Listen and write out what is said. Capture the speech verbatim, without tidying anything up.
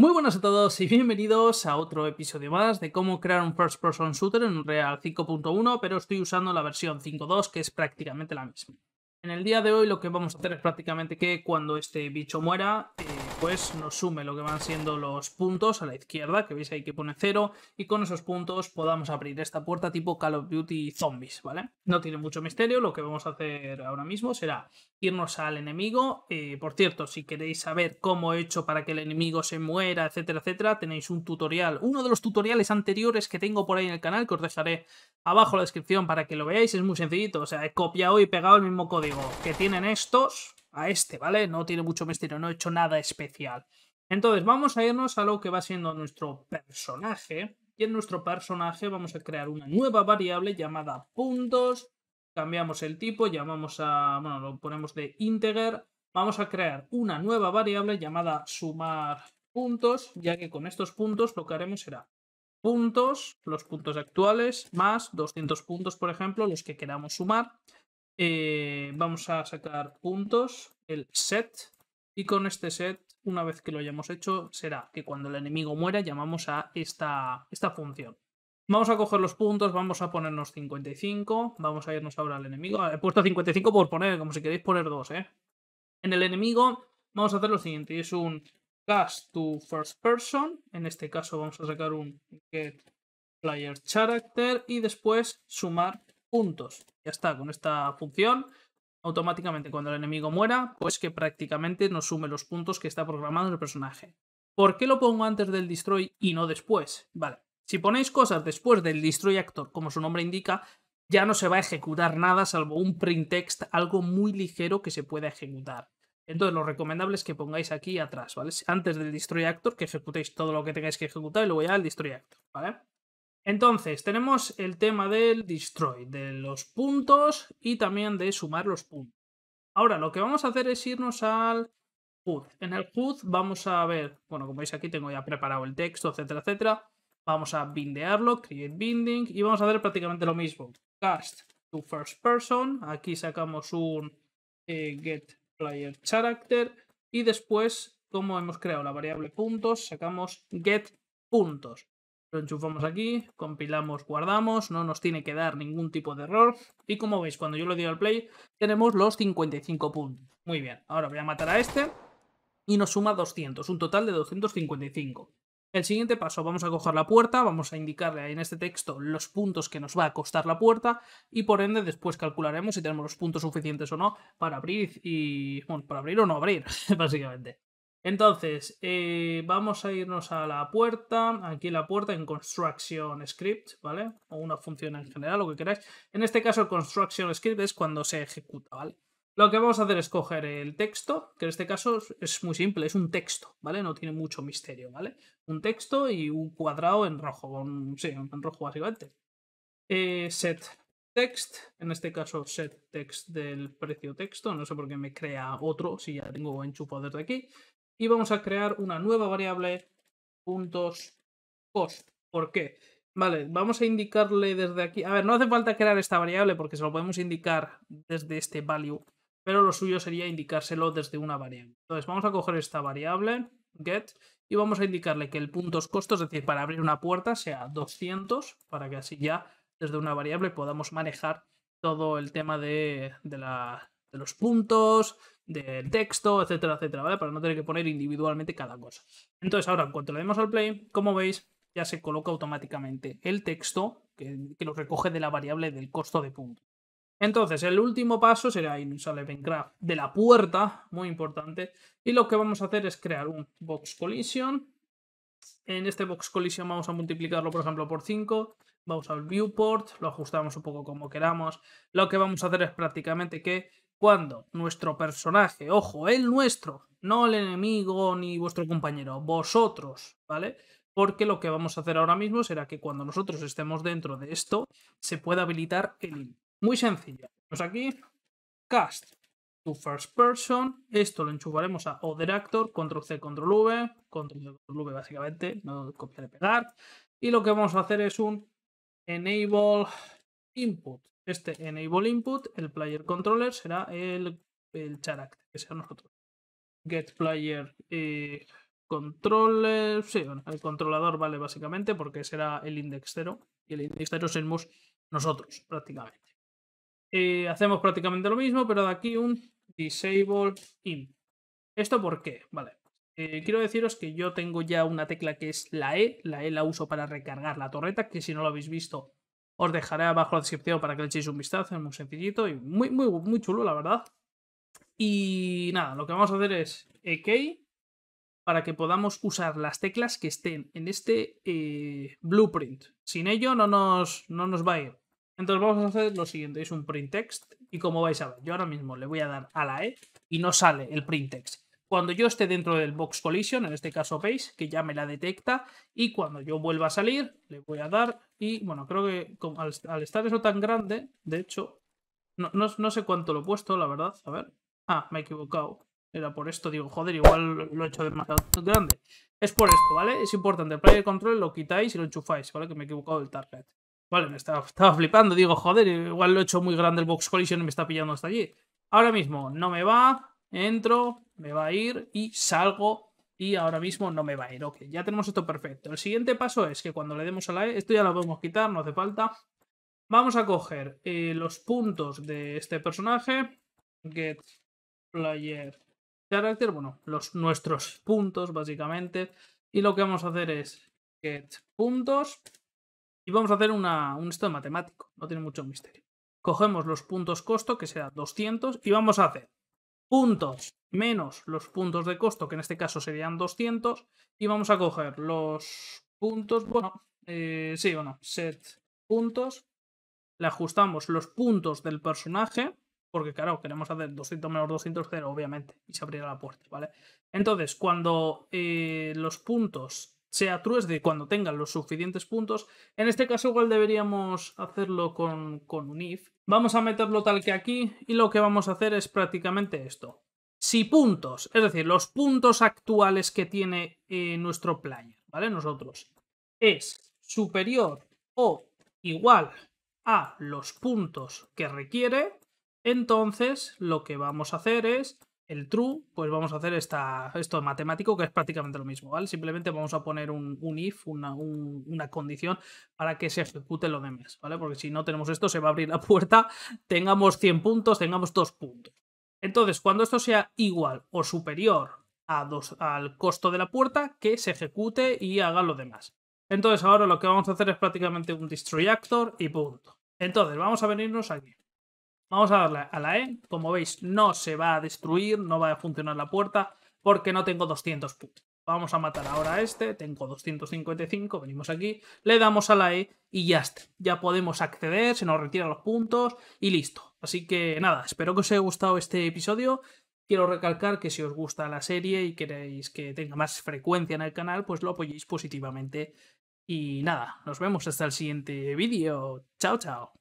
Muy buenas a todos y bienvenidos a otro episodio más de cómo crear un First Person Shooter en Unreal cinco punto uno, pero estoy usando la versión cinco punto dos, que es prácticamente la misma. En el día de hoy lo que vamos a hacer es prácticamente que cuando este bicho muera, eh, pues nos sume lo que van siendo los puntos a la izquierda, que veis ahí que pone cero, y con esos puntos podamos abrir esta puerta tipo Call of Duty Zombies, ¿vale? No tiene mucho misterio, lo que vamos a hacer ahora mismo será irnos al enemigo. Eh, por cierto, si queréis saber cómo he hecho para que el enemigo se muera, etcétera, etcétera, tenéis un tutorial, uno de los tutoriales anteriores que tengo por ahí en el canal, que os dejaré abajo en la descripción para que lo veáis. Es muy sencillito, o sea, he copiado y pegado el mismo código que tienen estos a este, ¿vale? No tiene mucho misterio, no he hecho nada especial. Entonces vamos a irnos a lo que va siendo nuestro personaje, y en nuestro personaje vamos a crear una nueva variable llamada puntos. Cambiamos el tipo, llamamos a, bueno, lo ponemos de integer. Vamos a crear una nueva variable llamada sumar puntos, ya que con estos puntos lo que haremos será puntos, los puntos actuales, más doscientos puntos, por ejemplo, los que queramos sumar. Eh, vamos a sacar puntos, el set, y con este set, una vez que lo hayamos hecho, será que cuando el enemigo muera llamamos a esta, esta función. Vamos a coger los puntos, vamos a ponernos cincuenta y cinco, vamos a irnos ahora al enemigo. He puesto cincuenta y cinco por poner, como si queréis poner dos, ¿eh? En el enemigo vamos a hacer lo siguiente, es un Cast to First Person, en este caso vamos a sacar un Get Player Character y después sumar puntos. Ya está, con esta función automáticamente cuando el enemigo muera, pues que prácticamente nos sume los puntos que está programado en el personaje. ¿Por qué lo pongo antes del Destroy y no después? Vale, si ponéis cosas después del Destroy Actor, como su nombre indica, ya no se va a ejecutar nada salvo un Print Text, algo muy ligero que se pueda ejecutar. Entonces lo recomendable es que pongáis aquí atrás, ¿vale? Antes del Destroy Actor, que ejecutéis todo lo que tengáis que ejecutar y luego ya el Destroy Actor, ¿vale? Entonces, tenemos el tema del destroy, de los puntos y también de sumar los puntos. Ahora, lo que vamos a hacer es irnos al H U D. En el H U D vamos a ver, bueno, como veis aquí tengo ya preparado el texto, etcétera, etcétera. Vamos a bindearlo, create binding, y vamos a hacer prácticamente lo mismo. Cast to First Person, aquí sacamos un eh, Get Player Character, y después, como hemos creado la variable puntos, sacamos Get Puntos. Lo enchufamos aquí, compilamos, guardamos, no nos tiene que dar ningún tipo de error. Y como veis, cuando yo le doy al play, tenemos los cincuenta y cinco puntos. Muy bien, ahora voy a matar a este y nos suma doscientos, un total de doscientos cincuenta y cinco. El siguiente paso, vamos a coger la puerta, vamos a indicarle en este texto los puntos que nos va a costar la puerta y por ende después calcularemos si tenemos los puntos suficientes o no para abrir y... bueno, para abrir o no abrir, básicamente. Entonces, eh, vamos a irnos a la puerta, aquí la puerta en Construction Script, ¿vale? O una función en general, lo que queráis. En este caso el Construction Script es cuando se ejecuta, ¿vale? Lo que vamos a hacer es coger el texto, que en este caso es muy simple, es un texto, ¿vale? No tiene mucho misterio, ¿vale? Un texto y un cuadrado en rojo, un, sí, en rojo básicamente. Eh, set Text, en este caso Set Text del precio texto, no sé por qué me crea otro si ya tengo enchufado desde aquí. Y vamos a crear una nueva variable, puntos cost. ¿Por qué? Vale, vamos a indicarle desde aquí. A ver, no hace falta crear esta variable porque se lo podemos indicar desde este value, pero lo suyo sería indicárselo desde una variable. Entonces vamos a coger esta variable, get, y vamos a indicarle que el puntos costo, es decir, para abrir una puerta, sea doscientos, para que así ya desde una variable podamos manejar todo el tema de, de la... de los puntos, del texto, etcétera, etcétera, ¿vale? Para no tener que poner individualmente cada cosa. Entonces ahora, en cuanto le demos al play, como veis, ya se coloca automáticamente el texto que, que lo recoge de la variable del costo de punto. Entonces, el último paso será irnos al event graph de la puerta, muy importante, y lo que vamos a hacer es crear un Box Collision. En este Box Collision vamos a multiplicarlo, por ejemplo, por cinco. Vamos al Viewport, lo ajustamos un poco como queramos. Lo que vamos a hacer es prácticamente que cuando nuestro personaje, ojo, el nuestro, no el enemigo ni vuestro compañero, vosotros, ¿vale? Porque lo que vamos a hacer ahora mismo será que cuando nosotros estemos dentro de esto, se pueda habilitar el input. Muy sencillo. Pues aquí, Cast to First Person, esto lo enchufaremos a Other Actor, Control-C, Control-V, Control-C, Control-V básicamente, no copiar y pegar. Y lo que vamos a hacer es un Enable Input. Este Enable Input, el Player Controller, será el, el character, que sea nosotros. Get Player eh, Controller, sí, bueno, el controlador vale básicamente porque será el index cero y el index cero seremos nosotros prácticamente. Eh, hacemos prácticamente lo mismo, pero de aquí un Disable Input. ¿Esto por qué? Vale. Eh, quiero deciros que yo tengo ya una tecla que es la E. La E la uso para recargar la torreta, que si no lo habéis visto os dejaré abajo la descripción para que le echéis un vistazo. Es muy sencillito y muy, muy, muy chulo, la verdad. Y nada, lo que vamos a hacer es E K para que podamos usar las teclas que estén en este eh, blueprint. Sin ello no nos, no nos va a ir. Entonces vamos a hacer lo siguiente, es un print text y como vais a ver, yo ahora mismo le voy a dar a la E y no sale el print text. Cuando yo esté dentro del Box Collision, en este caso veis que ya me la detecta y cuando yo vuelva a salir le voy a dar y bueno, creo que con, al, al estar eso tan grande, de hecho, no, no, no sé cuánto lo he puesto, la verdad, a ver. Ah, me he equivocado. Era por esto, digo, joder, igual lo he hecho demasiado grande. Es por esto, ¿vale? Es importante, el player control lo quitáis y lo enchufáis, ¿vale? Que me he equivocado del target. Vale, me estaba, estaba flipando, digo, joder, igual lo he hecho muy grande el Box Collision y me está pillando hasta allí. Ahora mismo no me va, entro, me va a ir y salgo y ahora mismo no me va a ir. Ok, ya tenemos esto perfecto. El siguiente paso es que cuando le demos a la E, esto ya lo podemos quitar, no hace falta. Vamos a coger eh, los puntos de este personaje, Get Player Character, bueno, los, nuestros puntos básicamente, y lo que vamos a hacer es get puntos y vamos a hacer una, un esto de matemático, no tiene mucho misterio. Cogemos los puntos costo, que será doscientos, y vamos a hacer puntos menos los puntos de costo, que en este caso serían doscientos, y vamos a coger los puntos, bueno, eh, sí, bueno, set puntos, le ajustamos los puntos del personaje, porque claro, queremos hacer doscientos menos doscientos, cero, obviamente, y se abrirá la puerta, ¿vale? Entonces, cuando eh, los puntos sea true, es de cuando tengan los suficientes puntos, en este caso igual deberíamos hacerlo con, con un if. Vamos a meterlo tal que aquí, y lo que vamos a hacer es prácticamente esto. Si puntos, es decir, los puntos actuales que tiene eh, nuestro player, ¿vale? Nosotros, es superior o igual a los puntos que requiere, entonces lo que vamos a hacer es el true, pues vamos a hacer esta, esto matemático que es prácticamente lo mismo, ¿vale? Simplemente vamos a poner un, un if, una, un, una condición para que se ejecute lo demás, ¿vale? Porque si no tenemos esto se va a abrir la puerta, tengamos cien puntos, tengamos dos puntos. Entonces cuando esto sea igual o superior a dos, al costo de la puerta, que se ejecute y haga lo demás. Entonces ahora lo que vamos a hacer es prácticamente un Destroy Actor y punto. Entonces vamos a venirnos aquí. Vamos a darle a la E, como veis no se va a destruir, no va a funcionar la puerta porque no tengo doscientos puntos. Vamos a matar ahora a este, tengo doscientos cincuenta y cinco, venimos aquí, le damos a la E y ya está. Ya podemos acceder, se nos retiran los puntos y listo. Así que nada, espero que os haya gustado este episodio. Quiero recalcar que si os gusta la serie y queréis que tenga más frecuencia en el canal, pues lo apoyéis positivamente. Y nada, nos vemos hasta el siguiente vídeo. Chao, chao.